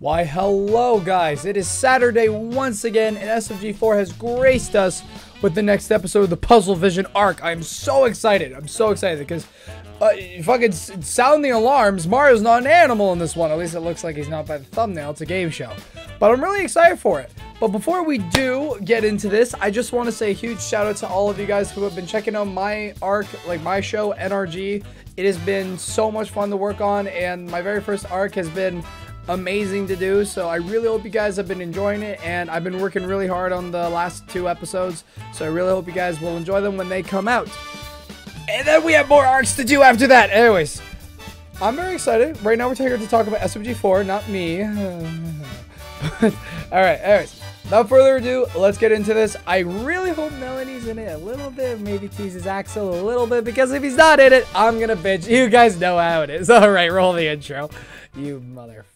Why hello guys, it is Saturday once again and SMG4 has graced us with the next episode of the Puzzle Vision Arc. I'm so excited because fucking sound the alarms, Mario's not an animal in this one. At least it looks like he's not by the thumbnail, it's a game show. But I'm really excited for it. But before we do get into this, I just want to say a huge shout out to all of you guys who have been checking out my arc, like my show, NRG. It has been so much fun to work on and my very first arc has been amazing to do, so I really hope you guys have been enjoying it, and I've been working really hard on the last two episodes, so I really hope you guys will enjoy them when they come out. And then we have more arcs to do after that. Anyways, I'm very excited. Right now we're here to talk about SMG4, not me. Alright, anyways, without further ado, let's get into this. I really hope Melony's in it a little bit, maybe teases Axel a little bit, because if he's not in it, I'm gonna bitch. You guys know how it is. Alright, roll the intro. You motherfucker.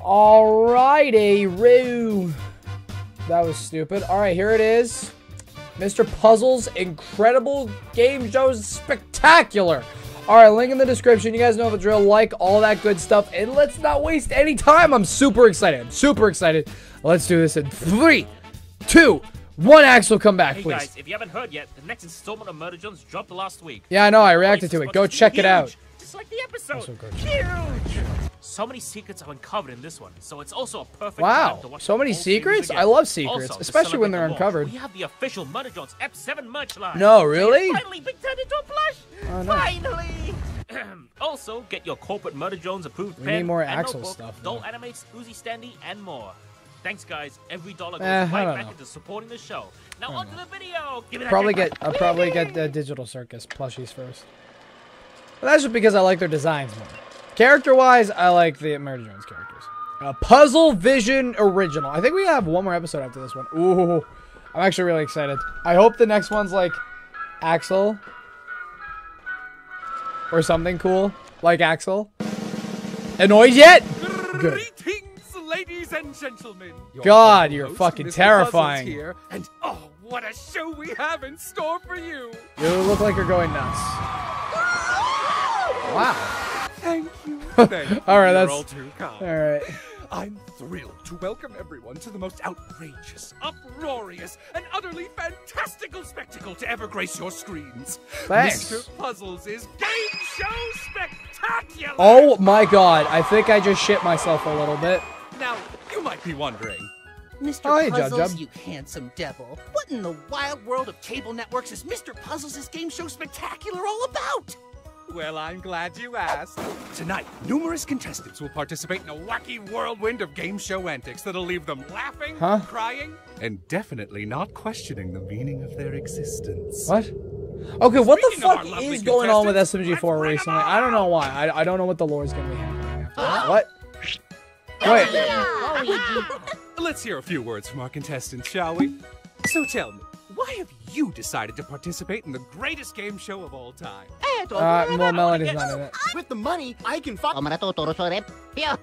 Alrighty, Roo. That was stupid. Alright, here it is. Mr. Puzzles, incredible game shows, spectacular. Alright, link in the description. You guys know the drill. Like, all that good stuff. And let's not waste any time. I'm super excited. Let's do this in 3, 2, 1, Axel, come back, hey please. Guys, if you haven't heard yet, the next installment of Murder Jones dropped last week. Yeah, I know, I reacted to it. Go check it out. Just like the episode. So huge! So many secrets are uncovered in this one, so it's also a perfect time to watch. Wow, so many secrets? I love secrets, also, especially when they're uncovered. We have the official Murder Jones F7 merch line. No, really? Finally, big turned into a plush! Oh, no. Finally! Also, get your corporate Murder Jones approved pen, need more Axel stuff. Doll animates, Uzi Standy, and more. Thanks guys, every dollar goes right back into supporting the show. Now onto the video. Give it I'll probably get the Digital Circus plushies first. Well, that's just because I like their designs more. Character wise, I like the Murder Jones characters. Puzzle Vision Original. I think we have one more episode after this one. Ooh, I'm actually really excited. I hope the next one's like Axel or something cool like Axel. Annoyed yet? Good. Ladies and gentlemen, God, you're fucking terrifying. Here, and oh, what a show we have in store for you! You look like you're going nuts. Wow. Thank you. Thank you. All right, that's all too calm. All right. I'm thrilled to welcome everyone to the most outrageous, uproarious, and utterly fantastical spectacle to ever grace your screens. Thanks. Mr. Puzzles is game show spectacular. Oh my God! I think I just shit myself a little bit. Now, you might be wondering, Mr. Puzzles, you handsome devil, what in the wild world of cable networks is Mr. Puzzles' game show spectacular all about? Well, I'm glad you asked. Tonight, numerous contestants will participate in a wacky whirlwind of game show antics that'll leave them laughing, crying, and definitely not questioning the meaning of their existence. What? Okay, what the fuck is going on with SMG4 recently? I don't know why. I don't know what the lore's gonna be happening after that. What? Wait. Let's hear a few words from our contestants, shall we? So tell me, why have you decided to participate in the greatest game show of all time? Well, Melanie's not in it. With the money, I can fuck.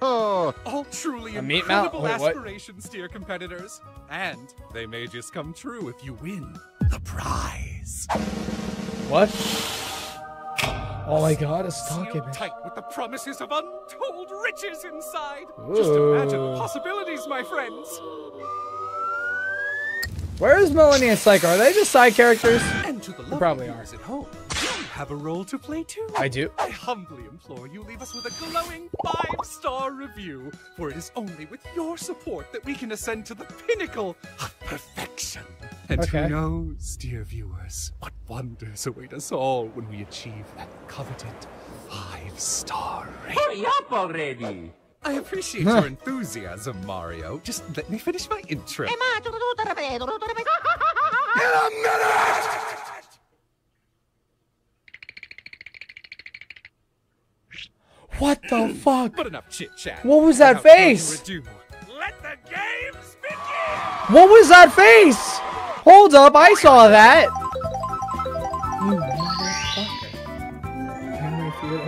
All truly incredible aspirations, dear competitors. And they may just come true if you win the prize. What? Oh my God, a stock image. Tight with the promises of untold riches inside. Ooh. Just imagine the possibilities, my friends. Where is Melania and Psycho? Are they just side characters? And to the they probably are. At home, you have a role to play too. I do. I humbly implore you leave us with a glowing 5-star review, for it is only with your support that we can ascend to the pinnacle of perfection. And who knows, dear viewers, what wonders await us all when we achieve that coveted 5-star rating. Hurry up already! I appreciate your enthusiasm, Mario. Just let me finish my intro. In a minute! What the fuck? But enough chit-chat. What was that face? Let the games begin! What was that face? Hold up, I saw that!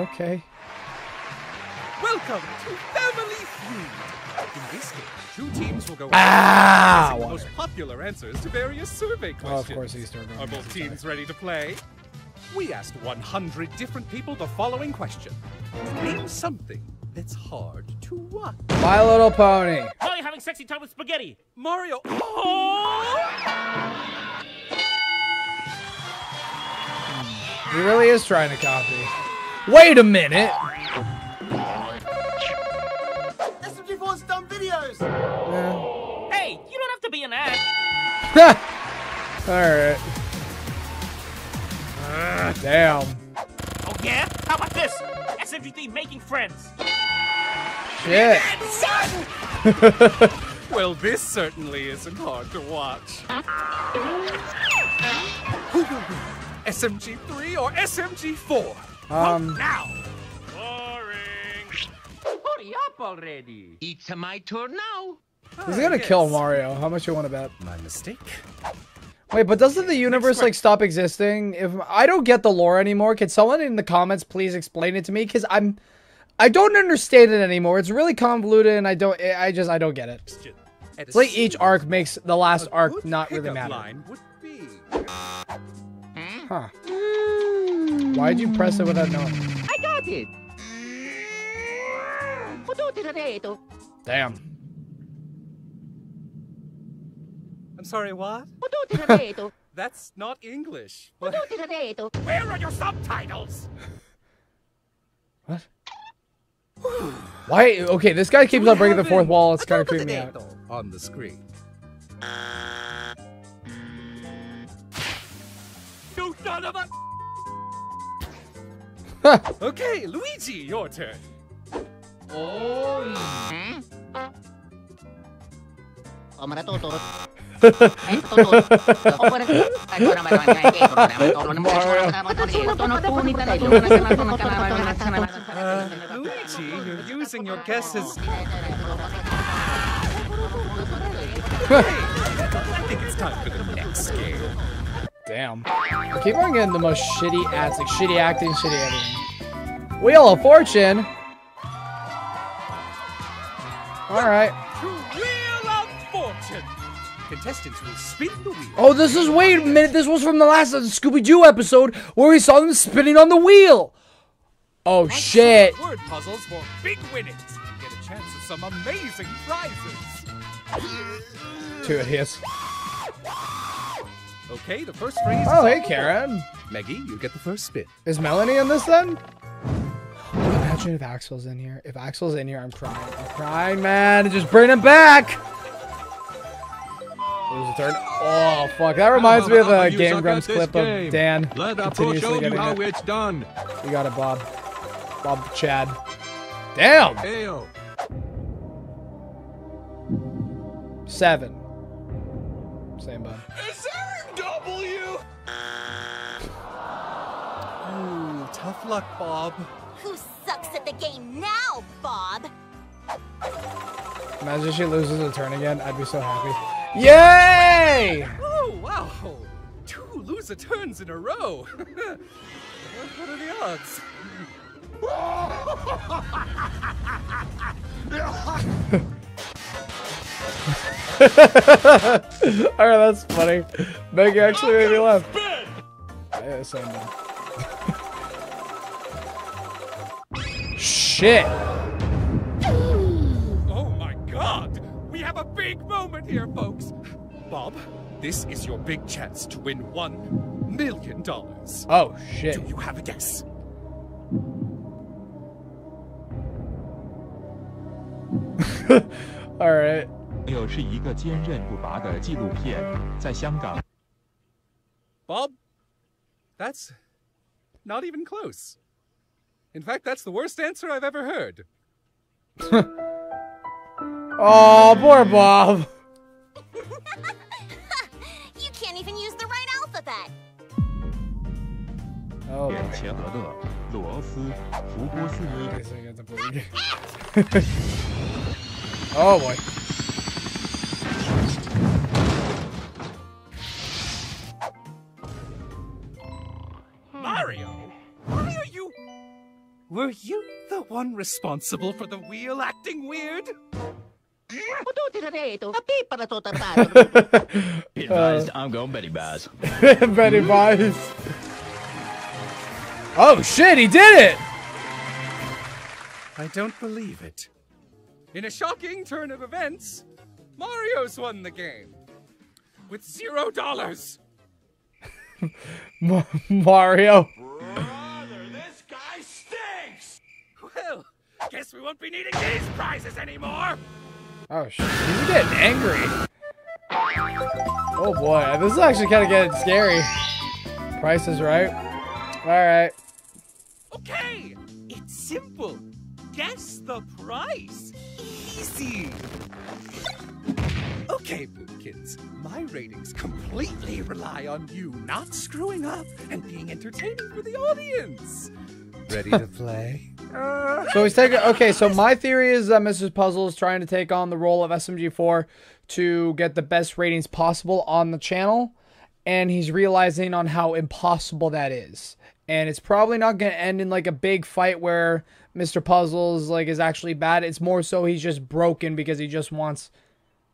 Okay. Welcome to Family Feud! In this game, two teams will go out the most popular answers to various survey questions. Oh, of course, Are both teams ready to play? We asked 100 different people the following question. Name something that's hard to watch. My Little Pony. Molly having sexy time with spaghetti. Mario. Oh! He really is trying to copy. Wait a minute. SMG4's dumb videos. Yeah. Hey, you don't have to be an ass. Alright. Damn. Oh yeah? How about this? SMG3 making friends. Shit. Well, this certainly isn't hard to watch. SMG3 or SMG4? Vote now. Boring. Hurry up already. It's my turn now. He's gonna kill Mario. How much you want to bet? My mistake. Wait, but doesn't the universe like stop existing? If I don't get the lore anymore, can someone in the comments please explain it to me? Because I don't understand it anymore. It's really convoluted, and I don't get it. It's like each arc makes the last arc not really matter. Huh. Why'd you press it without knowing? I got it! Damn. I'm sorry, what? That's not English. What? Where are your subtitles? What? Why? Okay, this guy keeps on breaking the fourth wall. It's kind of creeping me out. On the screen. You son of a... Okay, Luigi, your turn. Oh, yeah. Luigi, you're using your guesses. I think it's time for the next game. Damn. I keep on getting the most shitty ads, like shitty acting, shitty editing. Wheel of Fortune? Alright. Wheel of Fortune! Contestants will spin the wheel. Oh, this is, wait a minute, this was from the last Scooby-Doo episode where we saw them spinning on the wheel! Oh, shit. Word puzzles for big winnings. Get a chance at some amazing prizes. Two hits. Okay, the first phrase. Oh, hey, Karen. Meggy, you get the first spin. Is Melanie in this then? Imagine if Axel's in here. If Axel's in here, I'm crying. I'm crying, man. Just bring him back. There's a turn. Oh, fuck. That reminds me of a Game Grumps clip of Dan. Let the pro show you how it's done. We got it, Bob. Bob Chad. Damn. Ayo. 7. Same bud. Ooh, tough luck, Bob. Who sucks at the game now, Bob? Imagine if she loses a turn again. I'd be so happy. Yay! Oh, wow. 2 loser turns in a row. What are the odds? Alright, that's funny. Meggy actually made me laugh. Yeah, same one. Shit! Oh my god! We have a big moment here, folks! Bob, this is your big chance to win $1 million. Oh shit. Do you have a guess? Alright. Bob? That's not even close. In fact, that's the worst answer I've ever heard. Oh, poor Bob. You can't even use the right alphabet. Oh, boy. Oh, boy. Mario, were you the one responsible for the wheel acting weird? Be advised, I'm going Betty Baz. Betty Baz. Oh shit, he did it! I don't believe it. In a shocking turn of events, Mario's won the game. With $0! Mario. Brother, this guy stinks! Well, guess we won't be needing these prizes anymore! Oh shit, he's getting angry. Oh boy, this is actually kind of getting scary. Price is right. Alright. Okay, it's simple. Guess the price. Easy. Okay, Boopkins, my ratings completely rely on you not screwing up and being entertaining for the audience. Ready to play? So he's taking. Okay, so my theory is that Mr. Puzzle is trying to take on the role of SMG4 to get the best ratings possible on the channel, and he's realizing on how impossible that is. And it's probably not going to end in like a big fight where Mr. Puzzles like is actually bad. It's more so he's just broken because he just wants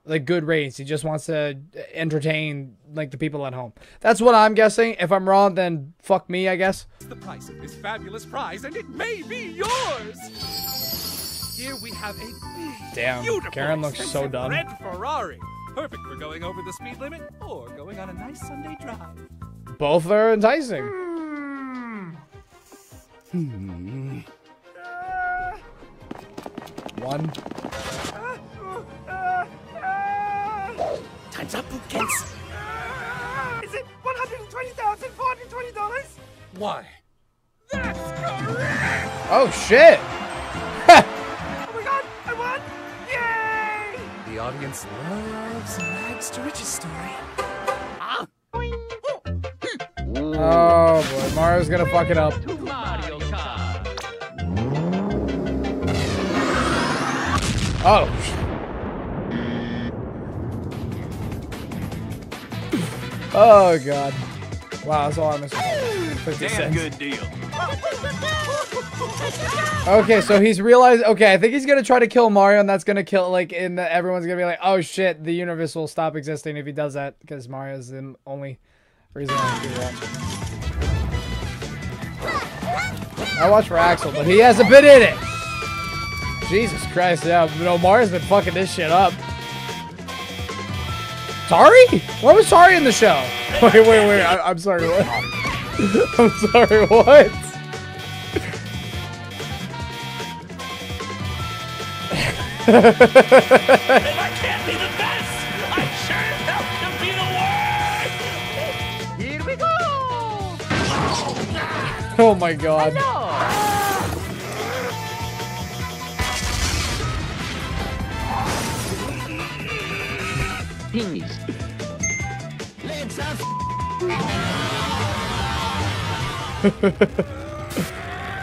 like good ratings. He just wants to entertain like the people at home. That's what I'm guessing. If I'm wrong, then fuck me, I guess. It's the price of this fabulous prize, and it may be yours. Here we have a big, beautiful, Karen looks so dumb. Red Ferrari, perfect for going over the speed limit or going on a nice Sunday drive. Both are enticing. One. Time's up, Boopkins. Is it $120,420? Why? That's correct! Oh shit! Oh my god, I won! Yay! The audience loves and rags to riches story. Ah. Oh boy, Mario's gonna fuck it up. Mario Kart. Oh. Oh god. Wow, that's all I missed. 56. Damn good deal. Okay, so he's realized. Okay, I think he's gonna try to kill Mario, and that's gonna kill. Like, in the, everyone's gonna be like, "Oh shit, the universe will stop existing if he does that," because Mario's the only reason I do that. I watch for Axel, but he hasn't been in it. Jesus Christ, yeah. You know, Mario's been fucking this shit up. Sorry? Where was Sorry in the show? Wait. I'm sorry, what? I'm sorry, what? If I can't be the best, I sure as hell can be the worst! Here we go! Oh my god.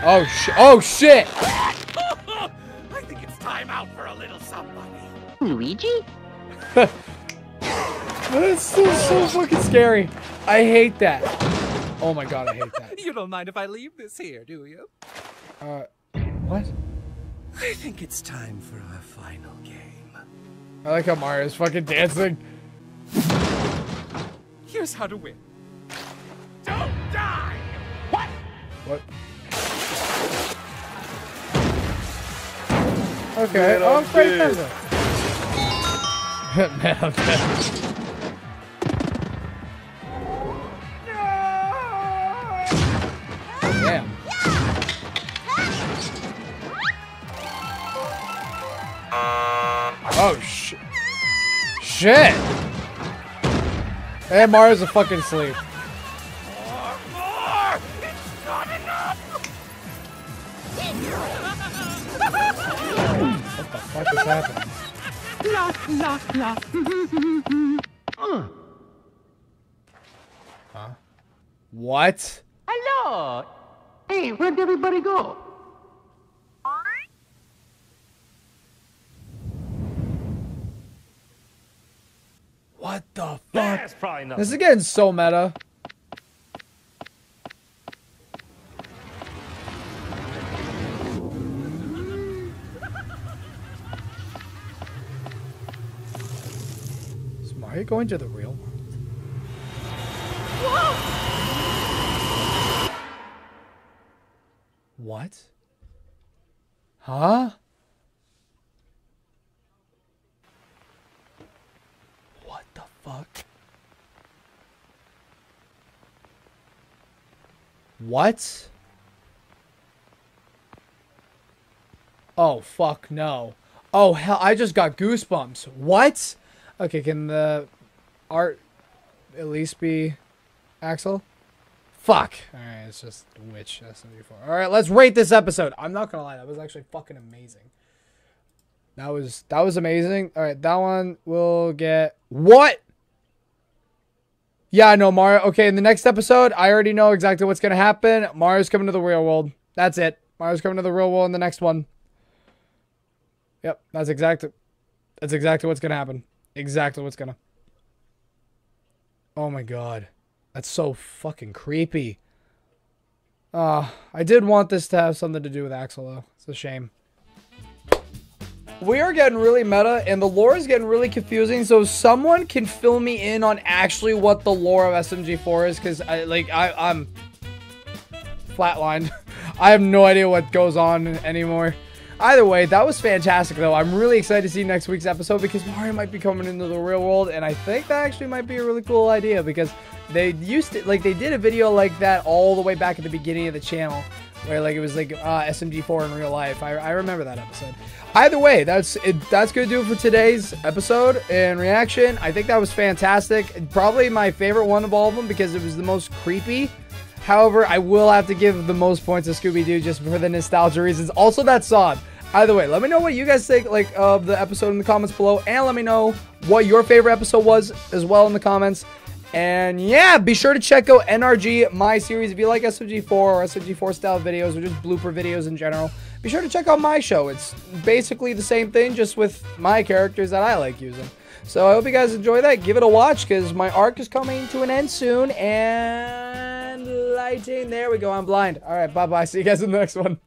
Oh shit! Oh shit! I think it's time out for a little somebody. Luigi? That's so fucking scary. I hate that. Oh my god, I hate that. You don't mind if I leave this here, do you? What? I think it's time for our final game. I like how Mario's fucking dancing. Here's how to win. Don't die! What? What? Okay, oh, I'm great Panda. Damn. Oh, shit. Shit! Hey, Mario's a fucking asleep. More! It's not enough! What the fuck is happening? Huh? What? Hello! Hey, where'd everybody go? What the fuck? This is getting so meta. Is Mario going to the real world? Whoa! Huh? What the fuck? What? Oh, fuck no. Oh, hell, I just got goosebumps. What? Okay, can the art at least be Axel? Fuck. Alright, it's just Witch SMG4. Alright, let's rate this episode. I'm not gonna lie, that was actually fucking amazing. That was amazing. Alright, that one will get... What? Yeah, I know, Mario. Okay, in the next episode, I already know exactly what's gonna happen. Mario's coming to the real world. That's it. Mario's coming to the real world in the next one. Yep, that's exactly what's gonna happen. Exactly what's gonna... Oh my god. That's so fucking creepy. I did want this to have something to do with Axel, though. It's a shame. We are getting really meta, and the lore is getting really confusing, so someone can fill me in on actually what the lore of SMG4 is, because I'm flatlined. I have no idea what goes on anymore. Either way, that was fantastic, though. I'm really excited to see next week's episode because Mario might be coming into the real world, and I think that actually might be a really cool idea because they used to, like, they did a video like that all the way back at the beginning of the channel where, like, it was, like, SMG4 in real life. I remember that episode. Either way, that's going to do it for today's episode and reaction. I think that was fantastic. Probably my favorite one of all of them because it was the most creepy. However, I will have to give the most points to Scooby-Doo just for the nostalgia reasons. Also, that song. Either way, let me know what you guys think of the episode in the comments below. And let me know what your favorite episode was as well in the comments. And yeah, be sure to check out NRG, my series. If you like SMG4 or SMG4 style videos or just blooper videos in general, be sure to check out my show. It's basically the same thing, just with my characters that I like using. So I hope you guys enjoy that. Give it a watch because my arc is coming to an end soon. And lighting. There we go. I'm blind. All right. Bye-bye. See you guys in the next one.